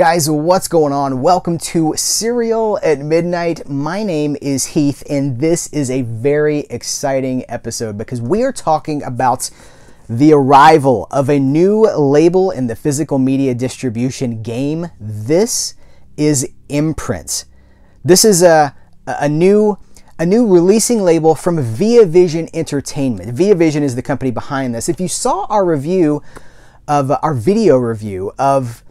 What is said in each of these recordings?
Guys, what's going on? Welcome to Cereal at Midnight. My name is Heath, and this is a very exciting episode because we are talking about the arrival of a new label in the physical media distribution game. This is Imprint. This is a new releasing label from Via Vision Entertainment. Via Vision is the company behind this. If you saw our review of our video review of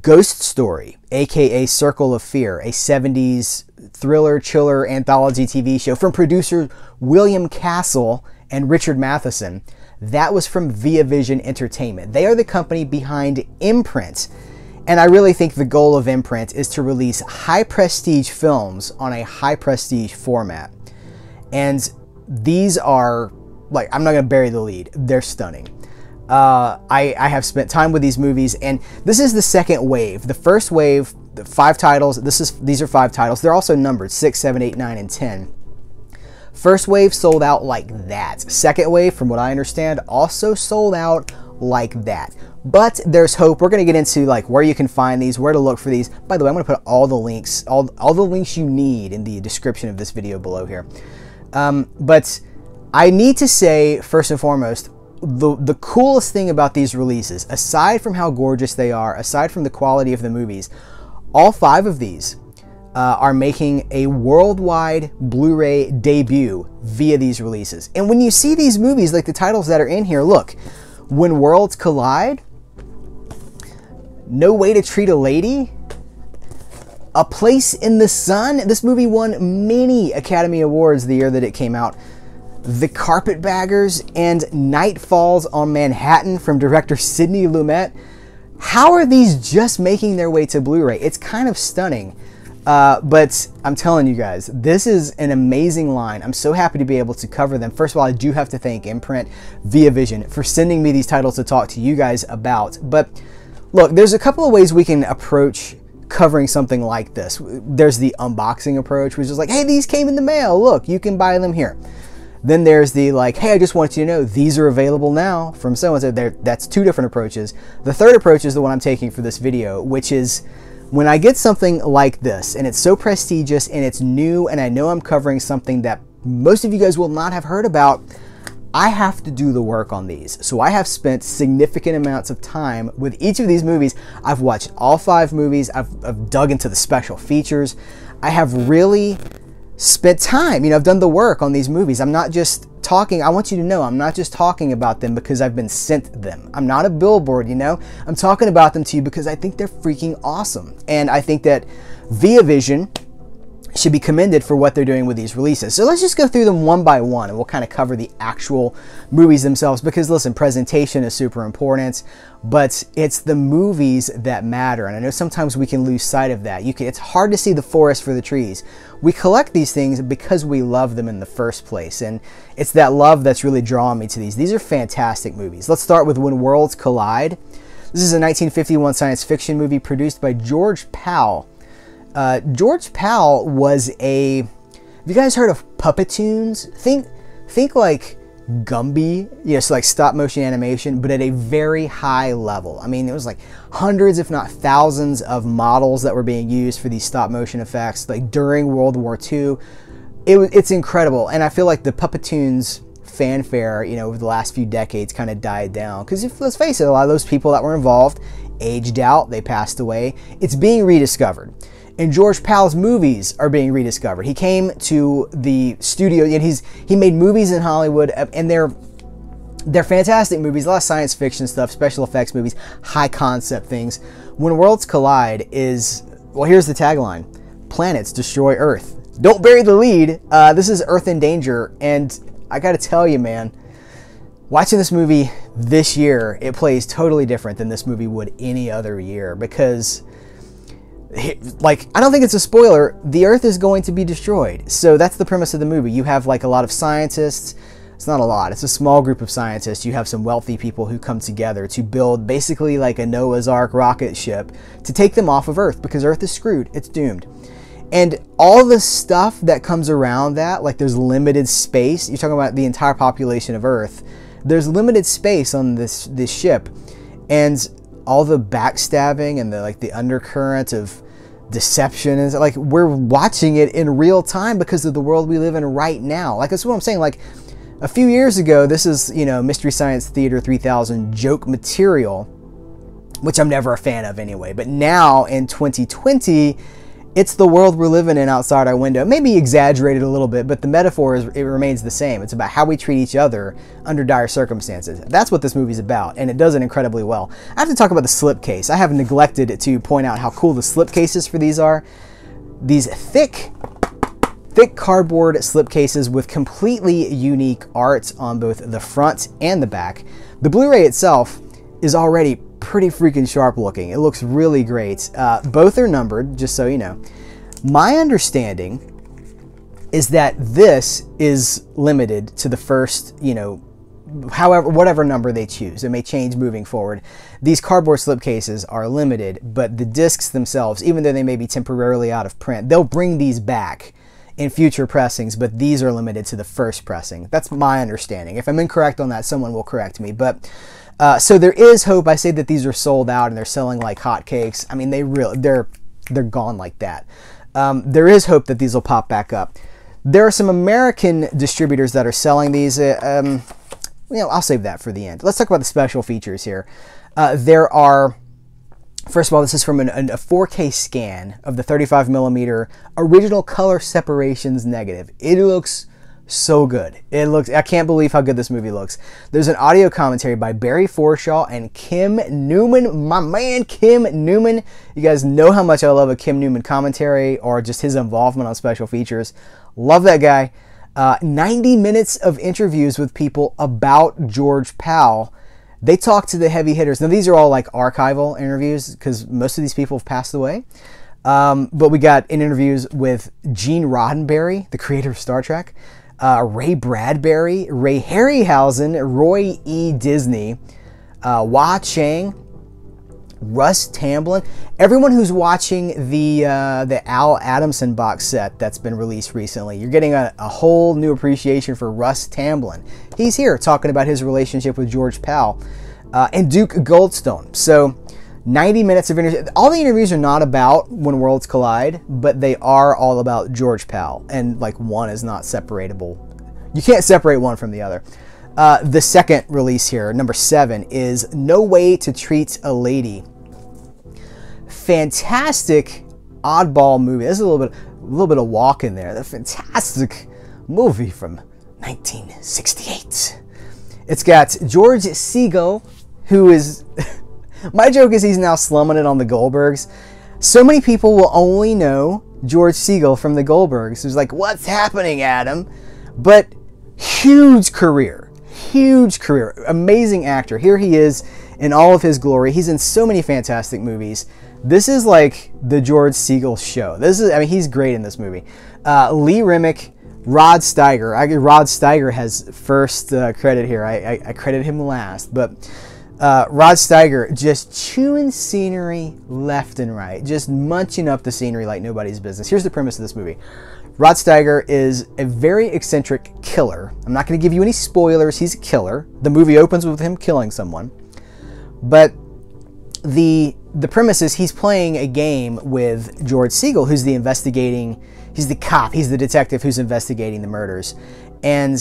Ghost Story, aka Circle of Fear, a 70s thriller chiller anthology TV show from producer William Castle and Richard Matheson, that was from Via Vision Entertainment. They are the company behind Imprint, and I really think the goal of Imprint is to release high prestige films on a high prestige format. And these are, like, I'm not gonna bury the lead, they're stunning. I have spent time with these movies, and this is the second wave. The first wave, the 5 titles, these are 5 titles. They're also numbered 6, 7, 8, 9, and 10. First wave sold out like that. Second wave, from what I understand, also sold out like that. But there's hope. We're going to get into like where you can find these, where to look for these. By the way, I'm going to put all the links, all the links you need in the description of this video below here. But I need to say, first and foremost, the coolest thing about these releases, aside from how gorgeous they are, aside from the quality of the movies, all 5 of these are making a worldwide Blu-ray debut via these releases. And when you see these movies, like the titles that are in here, look, When Worlds Collide, No Way to Treat a Lady, A Place in the Sun. This movie won many Academy Awards the year that it came out. The Carpetbaggers, and Night Falls on Manhattan from director Sidney Lumet. How are these just making their way to Blu-ray? It's kind of stunning, but I'm telling you guys, this is an amazing line. I'm so happy to be able to cover them. First of all, I do have to thank Imprint, Via Vision, for sending me these titles to talk to you guys about. But look, there's a couple of ways we can approach covering something like this. There's the unboxing approach, which is like, hey, these came in the mail. Look, you can buy them here. Then there's the like, hey, I just want you to know these are available now from so-and-so. That's 2 different approaches. The third approach is the one I'm taking for this video, which is when I get something like this, and it's so prestigious, and it's new, and I know I'm covering something that most of you guys will not have heard about, I have to do the work on these. So I have spent significant amounts of time with each of these movies. I've watched all 5 movies. I've dug into the special features. I have really spent time, you know, I've done the work on these movies. I'm not just talking, I want you to know I'm not just talking about them because I've been sent them. I'm not a billboard, you know, I'm talking about them to you because I think they're freaking awesome. And I think that Via Vision should be commended for what they're doing with these releases. So let's just go through them one by one, and we'll kind of cover the actual movies themselves because, listen, presentation is super important, but it's the movies that matter. And I know sometimes we can lose sight of that. It's hard to see the forest for the trees. We collect these things because we love them in the first place, and it's that love that's really drawing me to these. These are fantastic movies. Let's start with When Worlds Collide. This is a 1951 science fiction movie produced by George Pal. George Pal was have you guys heard of Puppetoons? Think like Gumby, yes, like stop motion animation, but at a very high level. I mean, it was like hundreds, if not thousands, of models that were being used for these stop motion effects, like during World War II. It's incredible, and I feel like the Puppetoons fanfare, you know, over the last few decades kind of died down because, let's face it, a lot of those people that were involved aged out, they passed away. It's being rediscovered. And George Pal's movies are being rediscovered. He came to the studio, and he made movies in Hollywood, and they're fantastic movies. A lot of science fiction stuff, special effects movies, high concept things. When Worlds Collide is, well, here's the tagline: planets destroy Earth. Don't bury the lead. This is Earth in Danger, and I gotta tell you, man, watching this movie this year, it plays totally different than this movie would any other year because, like, I don't think it's a spoiler, the Earth is going to be destroyed. So that's the premise of the movie. You have like a lot of scientists, it's not a lot, it's a small group of scientists. You have some wealthy people who come together to build basically like a Noah's Ark rocket ship to take them off of Earth because Earth is screwed, it's doomed. And all the stuff that comes around that, like there's limited space, you're talking about the entire population of Earth, there's limited space on this ship. And all the backstabbing and the like the undercurrent of deception is like we're watching it in real time because of the world we live in right now. Like that's what I'm saying. Like a few years ago, this is, you know, Mystery Science Theater 3000 joke material, which I'm never a fan of anyway. But now in 2020, it's the world we're living in outside our window. Maybe exaggerated a little bit, but the metaphor is, it remains the same. It's about how we treat each other under dire circumstances. That's what this movie's about, and it does it incredibly well. I have to talk about the slipcase. I have neglected to point out how cool the slipcases for these are. These thick cardboard slipcases with completely unique art on both the front and the back. The Blu-ray itself is already pretty freaking sharp looking. It looks really great. Both are numbered, just so you know. My understanding is that this is limited to the first, you know, however, whatever number they choose. It may change moving forward. These cardboard slipcases are limited, but the discs themselves, even though they may be temporarily out of print, they'll bring these back in future pressings, but these are limited to the first pressing. That's my understanding. If I'm incorrect on that, someone will correct me, but so there is hope. I say that these are sold out and they're selling like hotcakes. I mean, they're gone like that. There is hope that these will pop back up. There are some American distributors that are selling these. You know, I'll save that for the end. Let's talk about the special features here. There are, first of all, this is from a 4K scan of the 35mm original color separations negative. It looks so good. It looks, I can't believe how good this movie looks. There's an audio commentary by Barry Forshaw and Kim Newman. My man, Kim Newman. You guys know how much I love a Kim Newman commentary or just his involvement on special features. Love that guy. 90 minutes of interviews with people about George Pal. They talk to the heavy hitters. Now, these are all like archival interviews because most of these people have passed away. But we got in interviews with Gene Roddenberry, the creator of Star Trek, Ray Bradbury, Ray Harryhausen, Roy E. Disney, Wah Chang, Russ Tamblin, everyone who's watching the Al Adamson box set that's been released recently. You're getting a whole new appreciation for Russ Tamblin. He's here talking about his relationship with George Pal and Duke Goldstone. So 90 minutes of interviews. All the interviews are not about When Worlds Collide, but they are all about George Pal, and like one is not separatable. You can't separate one from the other. The second release here, number 7, is No Way to Treat a Lady. Fantastic oddball movie. There's a little bit of walk in there. The fantastic movie from 1968. It's got George Segal, who is my joke is he's now slumming it on the Goldbergs. So many people will only know George Segal from the Goldbergs. Who's like, what's happening, Adam? But huge career, amazing actor. Here he is in all of his glory. He's in so many fantastic movies. This is like the George Segal show. This is, I mean, he's great in this movie. Lee Remick, Rod Steiger. Rod Steiger has first credit here. I credit him last, but Rod Steiger just chewing scenery left and right, just munching up the scenery like nobody's business. Here's the premise of this movie. Rod Steiger is a very eccentric killer. I'm not going to give you any spoilers. He's a killer. The movie opens with him killing someone. But the premise is he's playing a game with George Segal, who's the investigating, he's the cop, he's the detective who's investigating the murders. And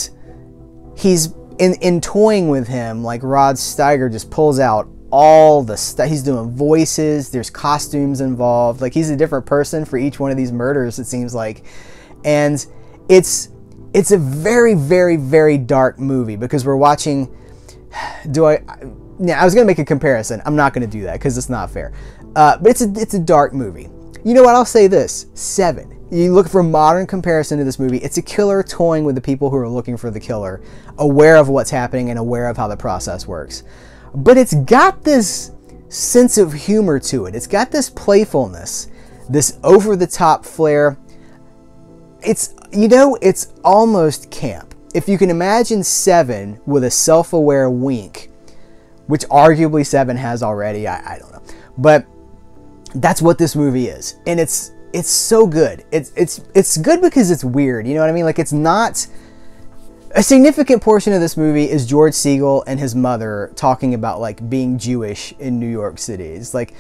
he's in toying with him, like Rod Steiger just pulls out all the stuff. He's doing voices, there's costumes involved. Like he's a different person for each one of these murders, it seems like. And it's a very, very, very dark movie because we're watching, I was gonna make a comparison. I'm not gonna do that because it's not fair. But it's a dark movie. You know what, I'll say this, 7. You look for a modern comparison to this movie. It's a killer toying with the people who are looking for the killer, aware of what's happening and aware of how the process works. But it's got this sense of humor to it. It's got this playfulness, this over-the-top flair. It's, you know, it's almost camp. If you can imagine 7 with a self-aware wink, which arguably 7 has already, I don't know. But that's what this movie is. And it's so good. It's good because it's weird, you know what I mean? Like it's not, A significant portion of this movie is George Segal and his mother talking about like being Jewish in New York City. It's like,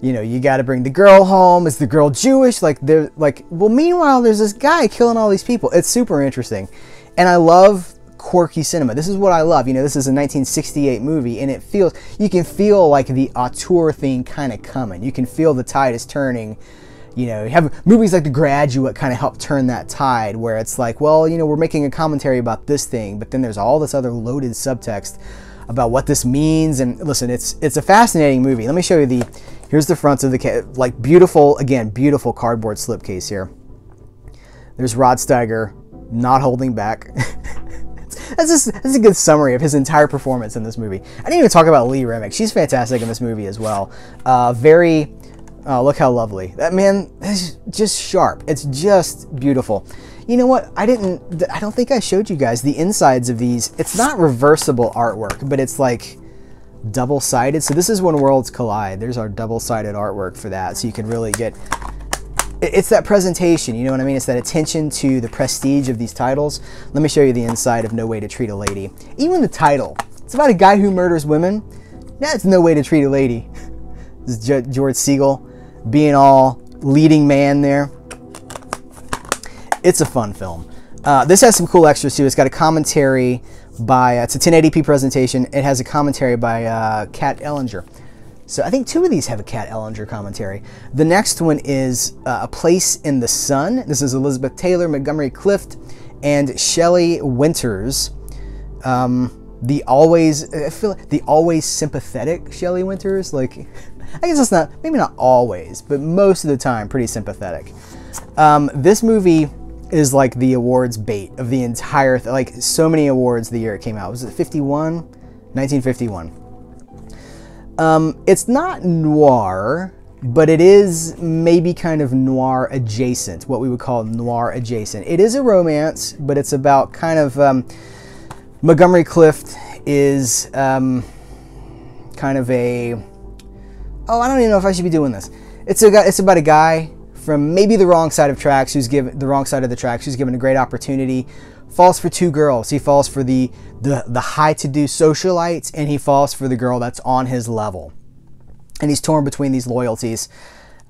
you know, you got to bring the girl home. Is the girl Jewish? Like they're like, well, meanwhile, there's this guy killing all these people. It's super interesting. And I love quirky cinema. This is what I love. You know, this is a 1968 movie and it feels, you can feel like the auteur thing kind of coming. You can feel the tide is turning. You know, you have movies like The Graduate kind of help turn that tide where it's like, well, you know, we're making a commentary about this thing, but then there's all this other loaded subtext about what this means. And listen, it's a fascinating movie. Let me show you the, here's the fronts of the, like beautiful, again, beautiful cardboard slipcase here. There's Rod Steiger not holding back. That's a good summary of his entire performance in this movie. I didn't even talk about Lee Remick. She's fantastic in this movie as well. Very... Oh, look how lovely. That man is just sharp. It's just beautiful. You know what? I don't think I showed you guys the insides of these. It's not reversible artwork, but it's like double-sided. So this is When Worlds Collide. There's our double-sided artwork for that. So you can really get, it's that presentation. You know what I mean? It's that attention to the prestige of these titles. Let me show you the inside of No Way to Treat a Lady. Even the title, it's about a guy who murders women. That's No Way to Treat a Lady. This is George Segal being all leading man there. It's a fun film. This has some cool extras too. It's got a commentary by, it's a 1080p presentation. It has a commentary by Kat Ellinger. So I think two of these have a Kat Ellinger commentary. The next one is A Place in the Sun. This is Elizabeth Taylor, Montgomery Clift, and Shelley Winters. I feel like the always sympathetic Shelley Winters, like, I guess it's not, maybe not always, but most of the time, pretty sympathetic. This movie is like the awards bait of the entire, like so many awards the year it came out. Was it 51? 1951. It's not noir, but it is maybe kind of noir adjacent, what we would call noir adjacent. It is a romance, but it's about kind of, Montgomery Clift is kind of a, oh, I don't even know if I should be doing this. It's about a guy from maybe the wrong side of tracks who's given a great opportunity, falls for two girls. He falls for the high to do socialites, and he falls for the girl that's on his level, and he's torn between these loyalties.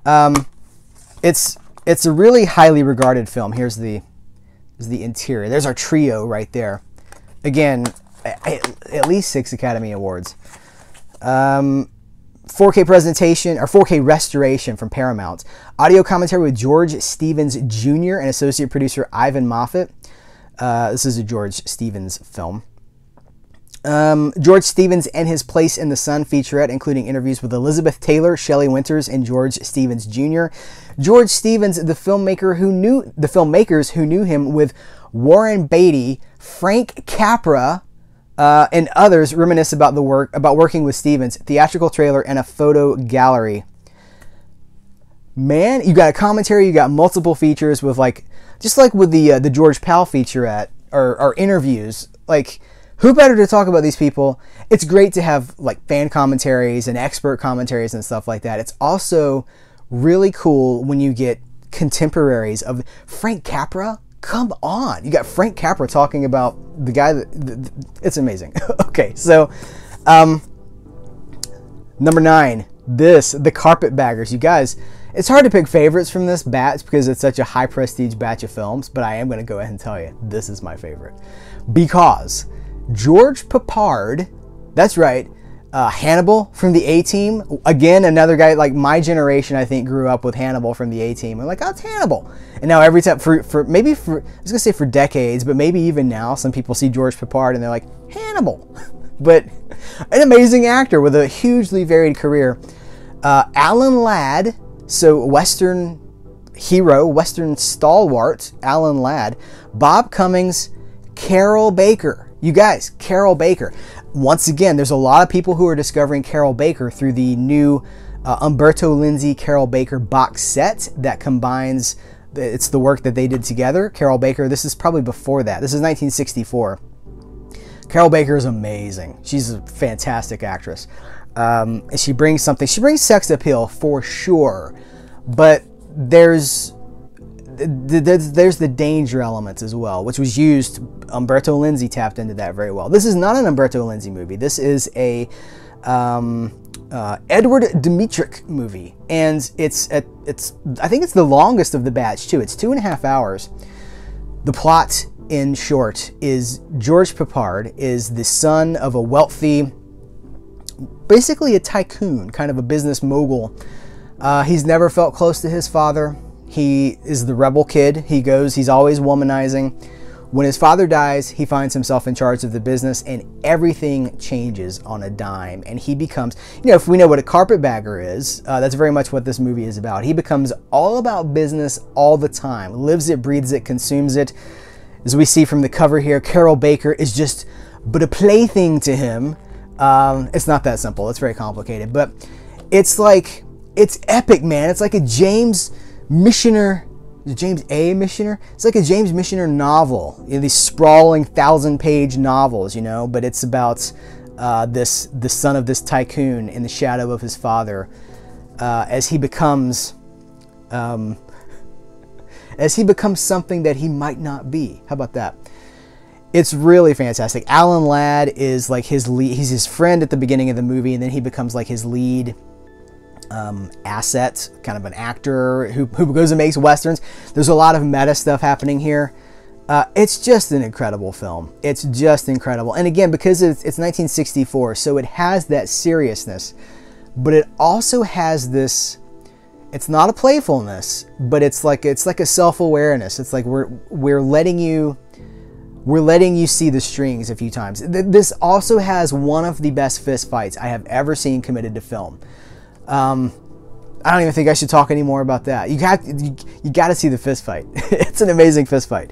It's a really highly regarded film. Here's the interior. There's our trio right there. Again, at least 6 Academy Awards. 4K presentation, or 4K restoration from Paramount. Audio commentary with George Stevens Jr. and associate producer Ivan Moffat. This is a George Stevens film. George Stevens and His Place in the Sun featurette, including interviews with Elizabeth Taylor, Shelley Winters, and George Stevens Jr. George Stevens, the filmmakers who knew him with Warren Beatty, Frank Capra, and others reminisce about working with Stevens, theatrical trailer, and a photo gallery. Man, you got a commentary, you got multiple features with like, just like with the George Pal featurette or interviews. Like, who better to talk about these people? It's great to have like fan commentaries and expert commentaries and stuff like that. It's also really cool when you get contemporaries of Frank Capra. Come on, you got Frank Capra talking about the guy that it's amazing. Okay, so number 9, The Carpetbaggers. You guys, it's hard to pick favorites from this batch because it's such a high prestige batch of films, but I am going to go ahead and tell you this is my favorite because George Peppard, that's right, Hannibal from the A-Team. Again, another guy, like my generation, I think, grew up with Hannibal from the A-Team. I'm like, oh, it's Hannibal. And now every time, I was gonna say for decades, but maybe even now, some people see George Peppard and they're like, Hannibal. But an amazing actor with a hugely varied career. Alan Ladd, so Western hero, Western stalwart, Alan Ladd. Bob Cummings, Carroll Baker. You guys, Carroll Baker. Once again, there's a lot of people who are discovering Carroll Baker through the new Umberto Lindsay Carroll Baker box set that combines, it's the work that they did together. Carroll Baker, this is probably before that. This is 1964. Carroll Baker is amazing. She's a fantastic actress. And she brings something, she brings sex appeal for sure, but there's the danger elements as well, which was used. Umberto Lindsay tapped into that very well. This is not an Umberto Lindsay movie. This is a Edward Dmytruk movie, and I think it's the longest of the batch too. It's 2.5 hours. The plot, in short, is George Peppard is the son of a wealthy, basically a tycoon, kind of a business mogul. He's never felt close to his father. He is the rebel kid. He's always womanizing. When his father dies, he finds himself in charge of the business, and everything changes on a dime. And he becomes, you know, if we know what a carpetbagger is, that's very much what this movie is about. He becomes all about business all the time, lives it, breathes it, consumes it. As we see from the cover here, Carroll Baker is just but a plaything to him. It's not that simple. It's very complicated, but it's epic, man. It's like a James Michener, James A. Michener? It's like a James Michener novel, you know, these sprawling 1,000-page novels, you know, but it's about the son of this tycoon in the shadow of his father as he becomes something that he might not be. How about that? It's really fantastic. Alan Ladd is like his lead. He's his friend at the beginning of the movie, and then he becomes like his lead asset, kind of an actor who goes and makes westerns. There's a lot of meta stuff happening here. It's just an incredible film. It's just incredible. And again, because it's 1964, so it has that seriousness, but it also has this, it's not a playfulness, but it's like a self-awareness. It's like we're letting you see the strings a few times. This also has one of the best fist fights I have ever seen committed to film. I don't even think I should talk anymore about that. You got to see the fist fight. It's an amazing fist fight.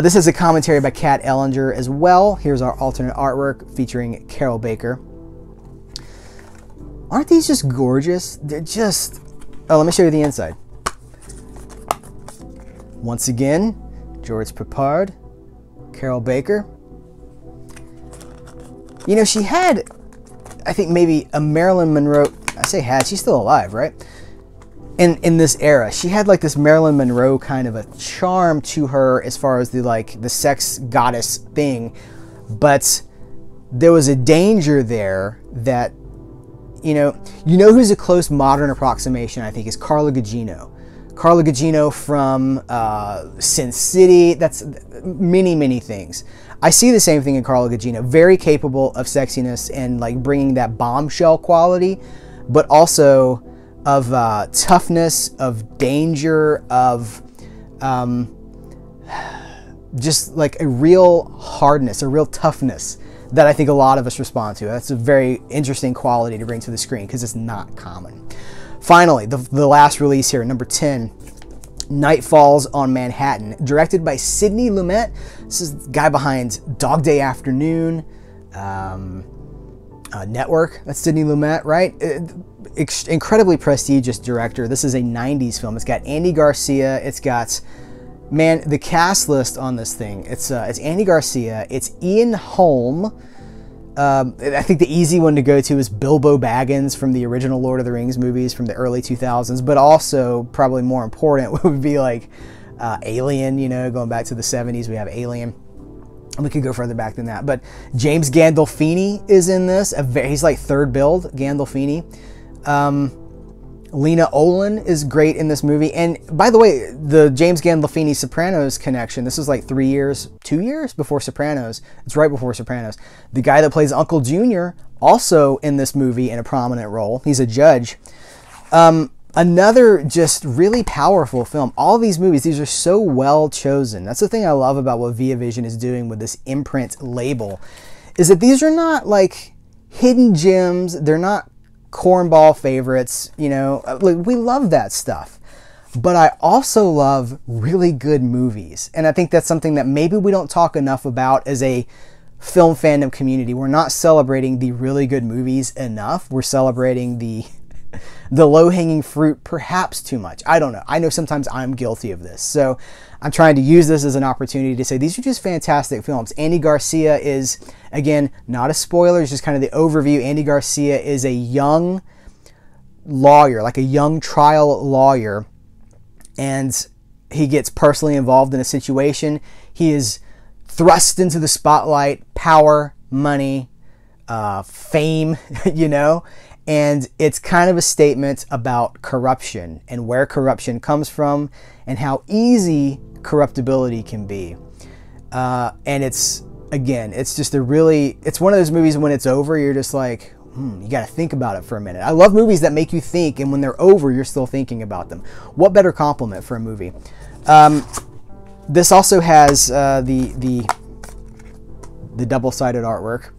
This is a commentary by Kat Ellinger as well. Here's our alternate artwork featuring Carroll Baker. Aren't these just gorgeous? They're just... Oh, let me show you the inside. Once again, George Peppard, Carroll Baker. You know, she had, I think, maybe a Marilyn Monroe... I say had, she's still alive, right? In this era, she had like this Marilyn Monroe kind of a charm to her as far as the like the sex goddess thing, but there was a danger there that, you know who's a close modern approximation, I think, is Carla Gugino. Carla Gugino from Sin City. That's many, many things. I see the same thing in Carla Gugino. Very capable of sexiness and like bringing that bombshell quality, but also of toughness, of danger, of just like a real hardness, a real toughness that I think a lot of us respond to. That's a very interesting quality to bring to the screen because it's not common. Finally, the last release here, number 10, Night Falls on Manhattan, directed by Sidney Lumet. This is the guy behind Dog Day Afternoon, Network. That's Sidney Lumet, right? Incredibly prestigious director. This is a 90s film. It's got Andy Garcia. It's got, man, the cast list on this thing. It's Andy Garcia. It's Ian Holm. I think the easy one to go to is Bilbo Baggins from the original Lord of the Rings movies from the early 2000s, but also probably more important would be like Alien, you know, going back to the 70s, we have Alien. We could go further back than that, but James Gandolfini is in this. He's like third build, Gandolfini. Lena Olin is great in this movie. And by the way, the James Gandolfini Sopranos connection, this was like 2 years before Sopranos. It's right before Sopranos. The guy that plays Uncle Junior, also in this movie in a prominent role. He's a judge. Another just really powerful film. All these movies, these are so well chosen. That's the thing I love about what Via Vision is doing with this imprint label, is that these are not like hidden gems. They're not cornball favorites, you know. We love that stuff. But I also love really good movies. And I think that's something that maybe we don't talk enough about as a film fandom community. We're not celebrating the really good movies enough. We're celebrating the low-hanging fruit perhaps too much. I don't know. I know sometimes I'm guilty of this. So I'm trying to use this as an opportunity to say these are just fantastic films. Andy Garcia is, again, not a spoiler. It's just kind of the overview. Andy Garcia is a young lawyer, like a young trial lawyer. And he gets personally involved in a situation. He is thrust into the spotlight, power, money, fame, you know, and it's kind of a statement about corruption and where corruption comes from and how easy corruptibility can be. And it's, again, it's just a really, it's one of those movies when it's over, you're just like, you got to think about it for a minute. I love movies that make you think, and when they're over, you're still thinking about them. What better compliment for a movie? This also has the double-sided artwork.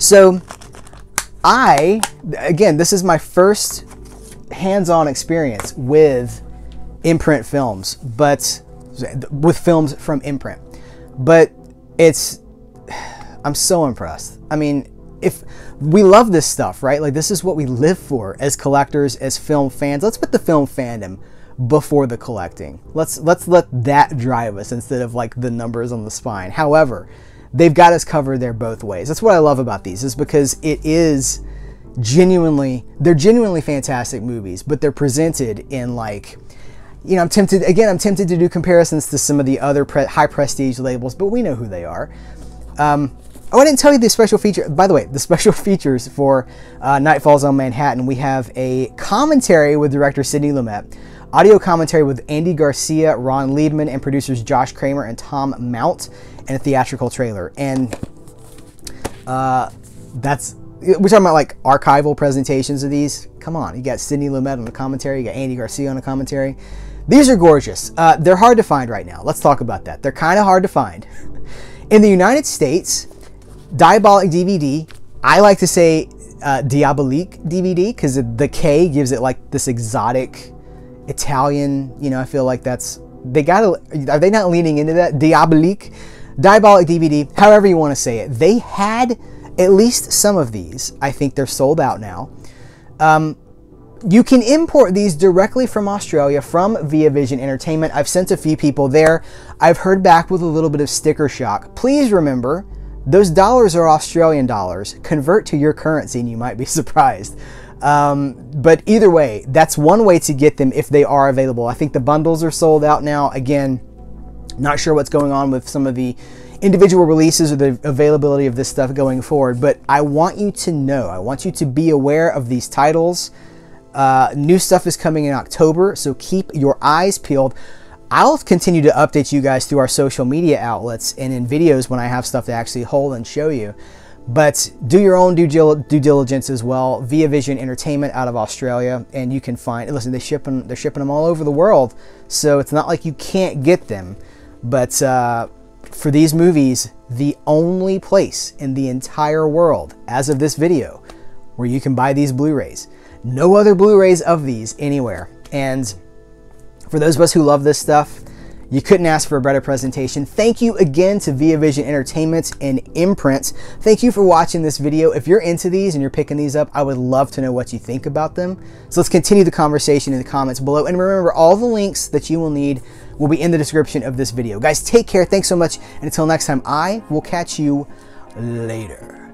So I, again, this is my first hands-on experience with imprint films, but with films from imprint. But it's, I'm so impressed. I mean, if we love this stuff, right? Like, this is what we live for as collectors, as film fans. Let's put the film fandom before the collecting. Let's let that drive us instead of like the numbers on the spine. However, they've got us covered there both ways. That's what I love about these, is because it is genuinely, they're genuinely fantastic movies, but they're presented in like, you know, I'm tempted to do comparisons to some of the other high prestige labels, but we know who they are. Oh, I didn't tell you the special feature. By the way, the special features for Night Falls on Manhattan, we have a commentary with director Sidney Lumet, audio commentary with Andy Garcia, Ron Liebman, and producers Josh Kramer and Tom Mount, and a theatrical trailer. And that's, we're talking about like archival presentations of these. Come on, you got Sidney Lumet on the commentary, you got Andy Garcia on the commentary. These are gorgeous. They're hard to find right now. Let's talk about that. They're kind of hard to find. In the United States, DiabolikDVD, I like to say DiabolikDVD because the K gives it like this exotic Italian, you know, I feel like that's, they gotta, are they not leaning into that? DiabolikDVD, however you want to say it. They had at least some of these. I think they're sold out now. You can import these directly from Australia, from Via Vision Entertainment. I've sent a few people there. I've heard back with a little bit of sticker shock. Please remember, those dollars are Australian dollars. Convert to your currency and you might be surprised. But either way, that's one way to get them if they are available. I think the bundles are sold out now. Again, not sure what's going on with some of the individual releases or the availability of this stuff going forward, but I want you to know, I want you to be aware of these titles. New stuff is coming in October, so keep your eyes peeled. I'll continue to update you guys through our social media outlets and in videos when I have stuff to actually hold and show you. But do your own due diligence as well. Via Vision Entertainment out of Australia, and you can find, listen, they're shipping them all over the world, so it's not like you can't get them. But for these movies, the only place in the entire world, as of this video, where you can buy these Blu-rays. No other Blu-rays of these anywhere. And for those of us who love this stuff, you couldn't ask for a better presentation. Thank you again to Via Vision Entertainment and Imprint. Thank you for watching this video. If you're into these and you're picking these up, I would love to know what you think about them. So let's continue the conversation in the comments below. And remember, all the links that you will need will be in the description of this video. Guys, take care. Thanks so much. And until next time, I will catch you later.